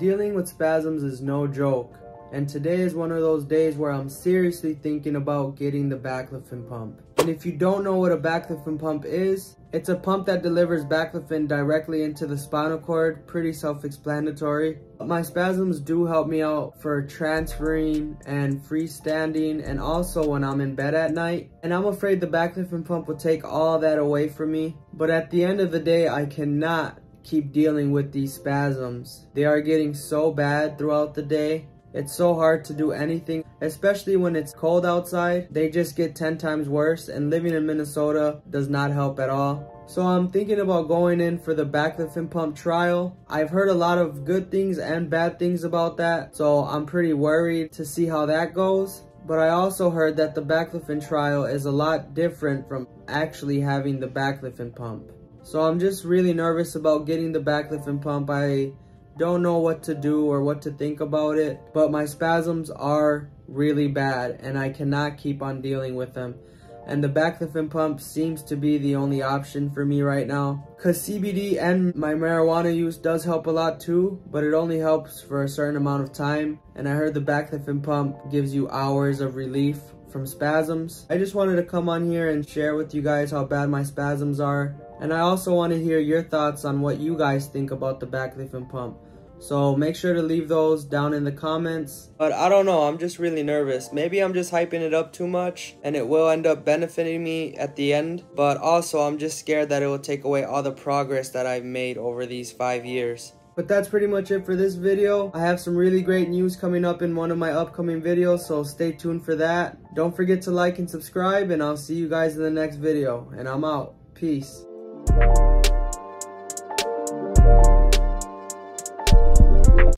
Dealing with spasms is no joke, and today is one of those days where I'm seriously thinking about getting the baclofen pump. And if you don't know what a baclofen pump is, it's a pump that delivers baclofen directly into the spinal cord, pretty self-explanatory. My spasms do help me out for transferring and freestanding, and also when I'm in bed at night. And I'm afraid the baclofen pump will take all that away from me, but at the end of the day, I cannot keep dealing with these spasms. They are getting so bad throughout the day. It's so hard to do anything, especially when it's cold outside. They just get 10 times worse, and living in Minnesota does not help at all. So I'm thinking about going in for the baclofen pump trial. I've heard a lot of good things and bad things about that, so I'm pretty worried to see how that goes. But I also heard that the baclofen trial is a lot different from actually having the baclofen pump. So I'm just really nervous about getting the baclofen pump. I don't know what to do or what to think about it, but my spasms are really bad and I cannot keep on dealing with them. And the baclofen pump seems to be the only option for me right now, because CBD and my marijuana use does help a lot too, but it only helps for a certain amount of time. And I heard the baclofen pump gives you hours of relief from spasms. I just wanted to come on here and share with you guys how bad my spasms are. And I also want to hear your thoughts on what you guys think about the baclofen pump. So make sure to leave those down in the comments. But I don't know, I'm just really nervous. Maybe I'm just hyping it up too much and it will end up benefiting me at the end. But also I'm just scared that it will take away all the progress that I've made over these 5 years. But that's pretty much it for this video. I have some really great news coming up in one of my upcoming videos, so stay tuned for that. Don't forget to like and subscribe, and I'll see you guys in the next video. And I'm out. Peace.